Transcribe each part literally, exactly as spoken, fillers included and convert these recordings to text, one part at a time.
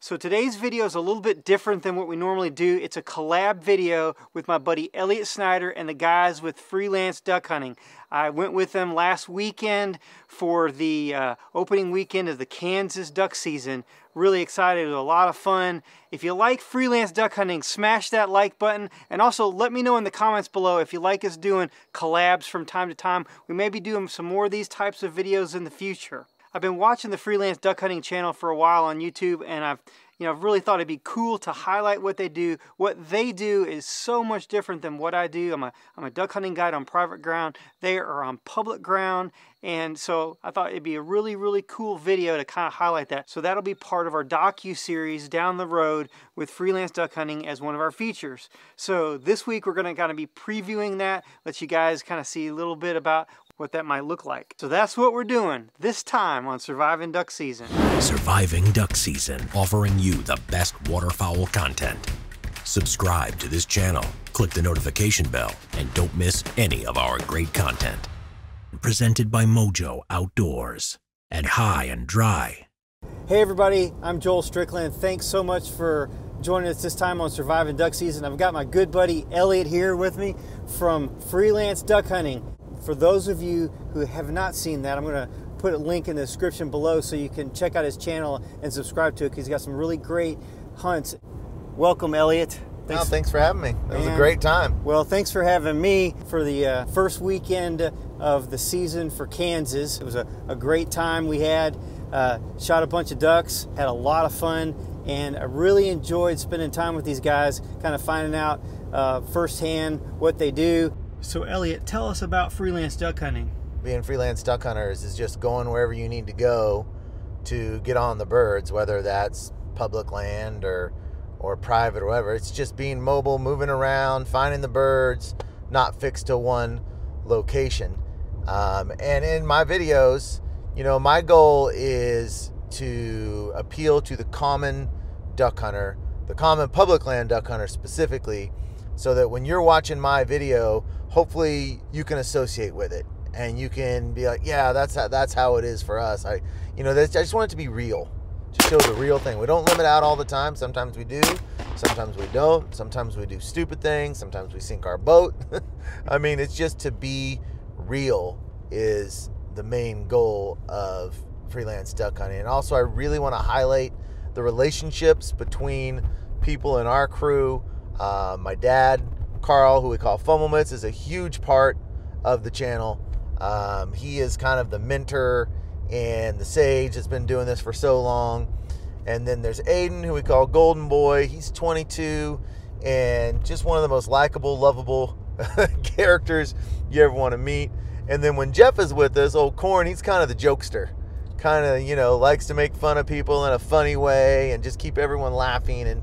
So today's video is a little bit different than what we normally do. It's a collab video with my buddy Elliott Snider and the guys with Freelance Duck Hunting. I went with them last weekend for the uh, opening weekend of the Kansas duck season. Really excited, it was a lot of fun. If you like Freelance Duck Hunting, smash that like button, and also let me know in the comments below if you like us doing collabs from time to time. We may be doing some more of these types of videos in the future. I've been watching the Freelance Duck Hunting channel for a while on YouTube, and I've you know, I've really thought it'd be cool to highlight what they do. What they do is so much different than what I do. I'm a, I'm a duck hunting guide on private ground. They are on public ground, and so I thought it'd be a really, really cool video to kind of highlight that. So that'll be part of our docu-series down the road with Freelance Duck Hunting as one of our features. So this week we're gonna kind of be previewing that, let you guys kind of see a little bit about what that might look like. So that's what we're doing this time on Surviving Duck Season. Surviving Duck Season, offering you the best waterfowl content. Subscribe to this channel, click the notification bell, and don't miss any of our great content. Presented by Mojo Outdoors and High and Dry. Hey everybody, I'm Joel Strickland. Thanks so much for joining us this time on Surviving Duck Season. I've got my good buddy Elliott here with me from Freelance Duck Hunting. For those of you who have not seen that, I'm going to put a link in the description below so you can check out his channel and subscribe to it, because he's got some really great hunts. Welcome, Elliott. Thanks, oh, thanks for having me. That was a great time. Well, thanks for having me for the uh, first weekend of the season for Kansas. It was a, a great time we had. Uh, shot a bunch of ducks, had a lot of fun, and I really enjoyed spending time with these guys, kind of finding out uh, firsthand what they do. So Elliott, tell us about Freelance Duck Hunting. Being freelance duck hunters is just going wherever you need to go to get on the birds, whether that's public land or or private or whatever. It's just being mobile, moving around, finding the birds, not fixed to one location. Um, and in my videos, you know, my goal is to appeal to the common duck hunter, the common public land duck hunter specifically, so that when you're watching my video, hopefully you can associate with it and you can be like, yeah, that's how, that's how it is for us. I, you know, this, I just want it to be real, to show the real thing. We don't limit out all the time. Sometimes we do, sometimes we don't, sometimes we do stupid things, sometimes we sink our boat. I mean, it's just to be real is the main goal of Freelance Duck Hunting. And also I really want to highlight the relationships between people in our crew. Uh, my dad, Carl, who we call Fumblemitz, is a huge part of the channel. Um, he is kind of the mentor and the sage that's been doing this for so long. And then there's Aiden, who we call Golden Boy. He's twenty-two and just one of the most likable, lovable characters you ever want to meet. And then when Jeff is with us, old Corn, he's kind of the jokester. Kind of, you know, likes to make fun of people in a funny way and just keep everyone laughing. And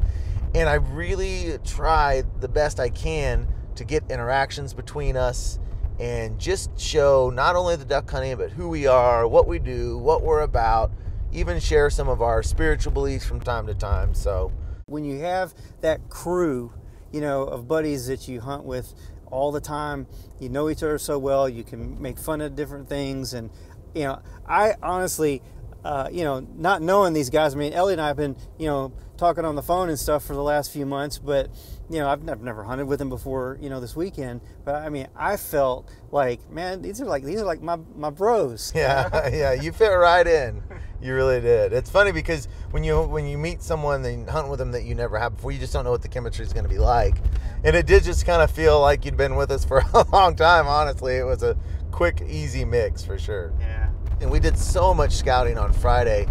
And I really try the best I can to get interactions between us and just show not only the duck hunting, but who we are, what we do, what we're about, even share some of our spiritual beliefs from time to time. So when you have that crew, you know, of buddies that you hunt with all the time, you know each other so well, you can make fun of different things. And, you know, I honestly, uh, you know, not knowing these guys, I mean, Elliott and I have been, you know, talking on the phone and stuff for the last few months, but you know, I've never, never hunted with him before, you know, this weekend. But I mean, I felt like, man, these are like these are like my my bros. Yeah, yeah, you fit right in. You really did. It's funny because when you when you meet someone and hunt with them that you never have before, you just don't know what the chemistry is going to be like. And it did just kind of feel like you'd been with us for a long time. Honestly, it was a quick, easy mix for sure. Yeah. And we did so much scouting on Friday.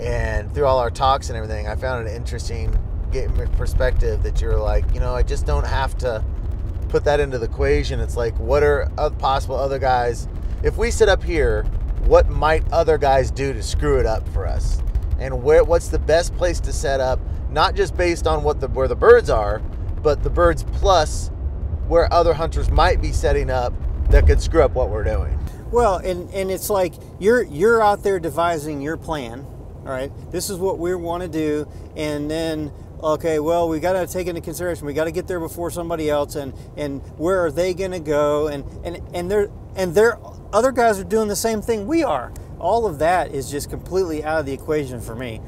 And through all our talks and everything, I found it interesting getting perspective that you're like, you know, I just don't have to put that into the equation. It's like, what are possible other guys? If we sit up here, what might other guys do to screw it up for us? And where, what's the best place to set up? Not just based on what the, where the birds are, but the birds plus where other hunters might be setting up that could screw up what we're doing. Well, and, and it's like you're, you're out there devising your plan. All right, this is what we want to do, and then, okay, well, we got to take into consideration, we got to get there before somebody else, and, and where are they going to go, and, and, and, they're, and they're, other guys are doing the same thing we are. All of that is just completely out of the equation for me.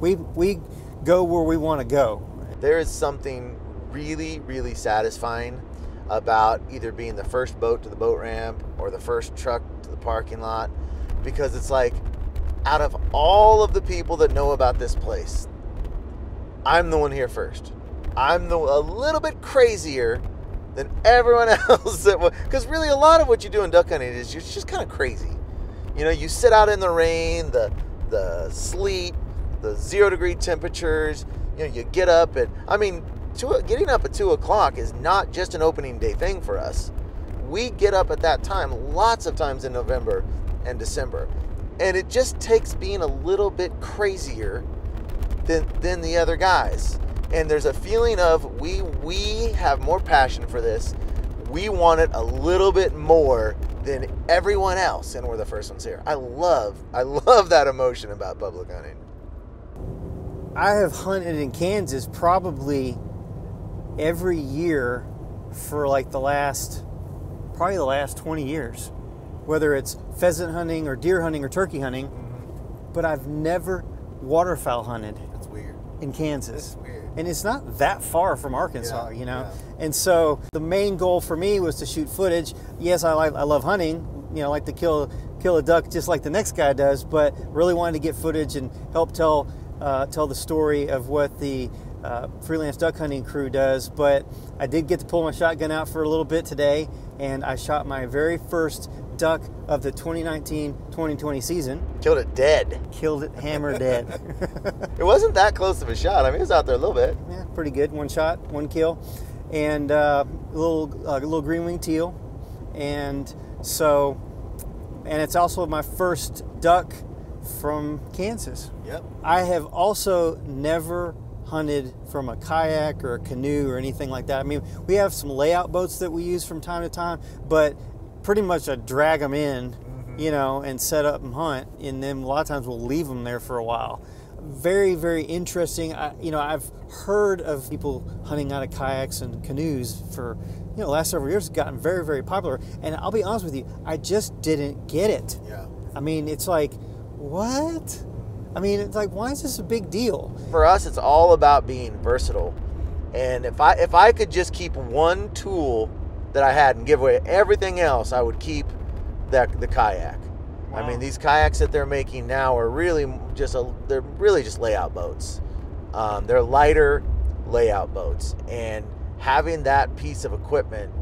We, we go where we want to go. There is something really, really satisfying about either being the first boat to the boat ramp or the first truck to the parking lot, because it's like, out of all of the people that know about this place, I'm the one here first. I'm the, a little bit crazier than everyone else. Because really, a lot of what you do in duck hunting is you're just kind of crazy. You know, you sit out in the rain, the the sleet, the zero degree temperatures. You know, you get up at, I mean, two, getting up at two o'clock is not just an opening day thing for us. We get up at that time lots of times in November and December. And it just takes being a little bit crazier than, than the other guys. And there's a feeling of we, we have more passion for this. We want it a little bit more than everyone else, and we're the first ones here. I love, I love that emotion about public hunting. I have hunted in Kansas probably every year for like the last, probably the last twenty years. Whether it's pheasant hunting or deer hunting or turkey hunting, mm-hmm. but I've never waterfowl hunted. That's weird. In Kansas. That's weird. And it's not that far from Arkansas, yeah, you know? Yeah. And so the main goal for me was to shoot footage. Yes, I, like, I love hunting, you know, like to kill, kill a duck just like the next guy does, but really wanted to get footage and help tell, uh, tell the story of what the uh, Freelance Duck Hunting crew does. But I did get to pull my shotgun out for a little bit today, and I shot my very first duck of the twenty nineteen twenty twenty season. Killed it dead. Killed it hammer dead. It wasn't that close of a shot. I mean, it was out there a little bit. Yeah, pretty good. One shot, one kill, and uh, a little uh, little green winged teal, and so, and it's also my first duck from Kansas. Yep. I have also never hunted from a kayak or a canoe or anything like that. I mean, we have some layout boats that we use from time to time, but pretty much I drag them in, mm-hmm. you know, and set up and hunt, and then a lot of times we'll leave them there for a while. Very, very interesting. I, you know, I've heard of people hunting out of kayaks and canoes for, you know, last several years. It's gotten very, very popular, and I'll be honest with you, I just didn't get it. Yeah. I mean, it's like, what? I mean, it's like, why is this a big deal? For us, it's all about being versatile, and if I, if I could just keep one tool that I had and give away everything else, I would keep that, the kayak. Wow. I mean, these kayaks that they're making now are really just a, they're really just layout boats. Um, they're lighter layout boats, and having that piece of equipment,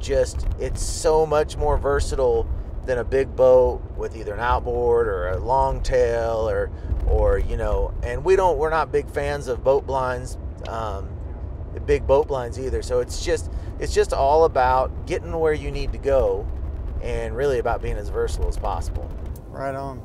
just, it's so much more versatile than a big boat with either an outboard or a long tail or, or, you know, and we don't, we're not big fans of boat blinds, um, big boat blinds either. So it's just, it's just all about getting where you need to go, and really about being as versatile as possible. Right on.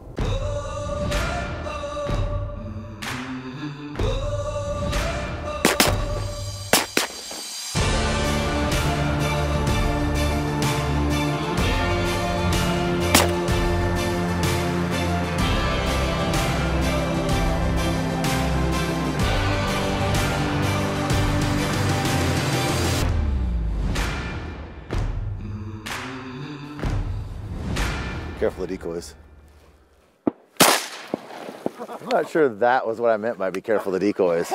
Careful of decoys. I'm not sure that was what I meant by be careful of decoys.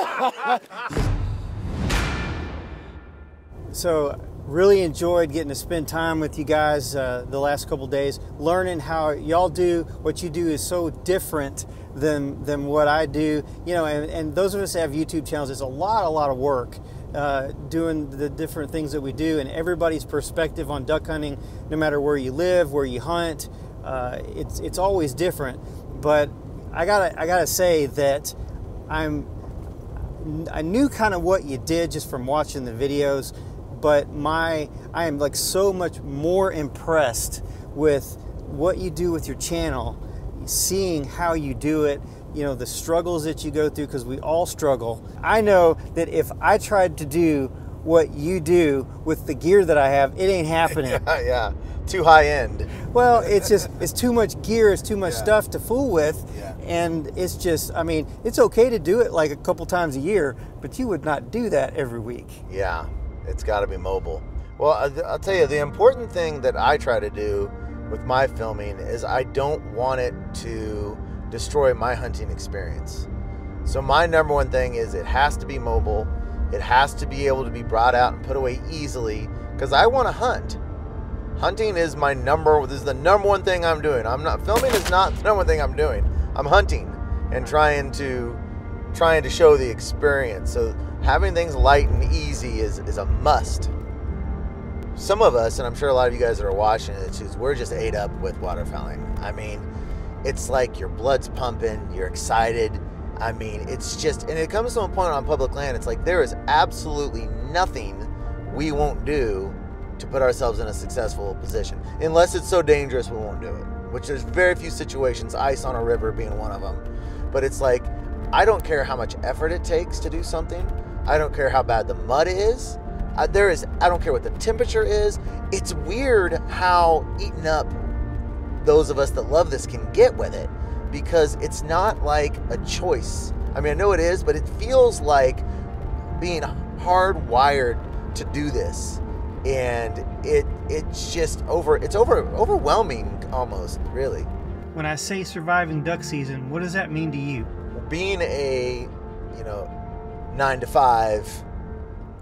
So really enjoyed getting to spend time with you guys uh, the last couple days, learning how y'all do what you do is so different than than what I do. You know, and, and those of us that have YouTube channels, it's a lot, a lot of work. Uh, doing the different things that we do, and everybody's perspective on duck hunting, no matter where you live, where you hunt, uh, it's it's always different. But I gotta I gotta say that I'm I knew kind of what you did just from watching the videos, but my I am like so much more impressed with what you do with your channel, seeing how you do it. You know, the struggles that you go through, because we all struggle. I know that if I tried to do what you do with the gear that I have, it ain't happening. Yeah, yeah. Too high end. Well, it's just, it's too much gear, it's too much yeah. stuff to fool with. Yeah. And it's just, I mean, it's okay to do it like a couple times a year, but you would not do that every week. Yeah, it's got to be mobile. Well, I'll tell you, the important thing that I try to do with my filming is I don't want it to destroy my hunting experience. So my number one thing is it has to be mobile. It has to be able to be brought out and put away easily, because I want to hunt. Hunting is my number, this is the number one thing I'm doing. I'm not, filming is not the number one thing I'm doing. I'm hunting and trying to, trying to show the experience. So having things light and easy is, is a must. Some of us, and I'm sure a lot of you guys that are watching this, we're just ate up with waterfowling. I mean, it's like your blood's pumping, you're excited. I mean, it's just, and it comes to a point on public land, it's like there is absolutely nothing we won't do to put ourselves in a successful position. Unless it's so dangerous we won't do it, which there's very few situations, ice on a river being one of them. But it's like, I don't care how much effort it takes to do something. I don't care how bad the mud is. Uh, there is, I don't care what the temperature is. It's weird how eaten up those of us that love this can get with it, because it's not like a choice. I mean, I know it is, but it feels like being hardwired to do this. And it it's just over, it's over overwhelming almost, really. When I say surviving duck season, what does that mean to you? Being a, you know, nine to five,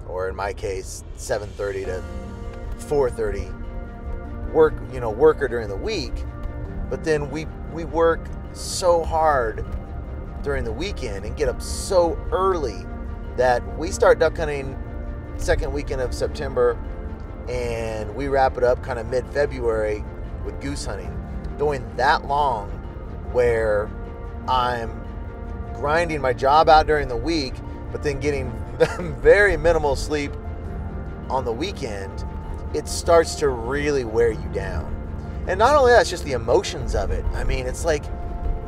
or in my case, seven thirty to four thirty work, you know, worker during the week. But then we, we work so hard during the weekend and get up so early that we start duck hunting second weekend of September and we wrap it up kind of mid-February with goose hunting. Going that long where I'm grinding my job out during the week, but then getting very minimal sleep on the weekend, it starts to really wear you down. And not only that, it's just the emotions of it. I mean, it's like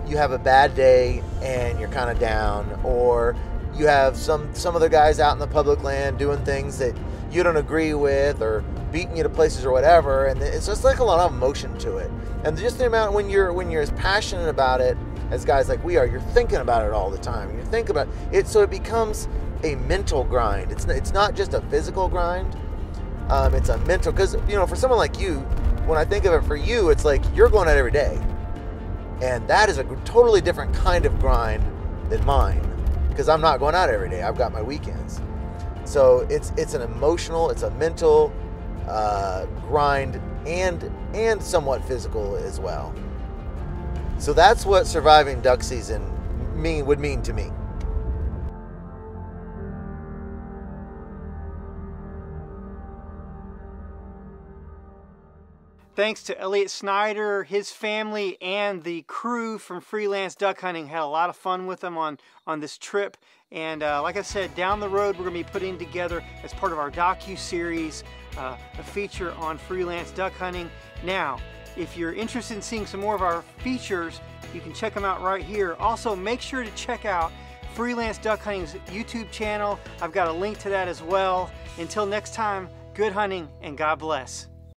you have a bad day and you're kind of down, or you have some some other guys out in the public land doing things that you don't agree with or beating you to places or whatever, and it's just like a lot of emotion to it. And just the amount when you're when you're as passionate about it as guys like we are, you're thinking about it all the time. You're thinking about it, so it becomes a mental grind. It's it's not just a physical grind. Um, it's a mental, because you know, for someone like you, when I think of it for you, it's like you're going out every day, and that is a totally different kind of grind than mine, because I'm not going out every day. I've got my weekends, so it's it's an emotional, it's a mental uh, grind, and and somewhat physical as well. So that's what surviving duck season mean would mean to me. Thanks to Elliott Snider, his family, and the crew from Freelance Duck Hunting. Had a lot of fun with them on, on this trip. And uh, like I said, down the road, we're gonna be putting together, as part of our docu-series, uh, a feature on Freelance Duck Hunting. Now, if you're interested in seeing some more of our features, you can check them out right here. Also, make sure to check out Freelance Duck Hunting's YouTube channel. I've got a link to that as well. Until next time, good hunting and God bless.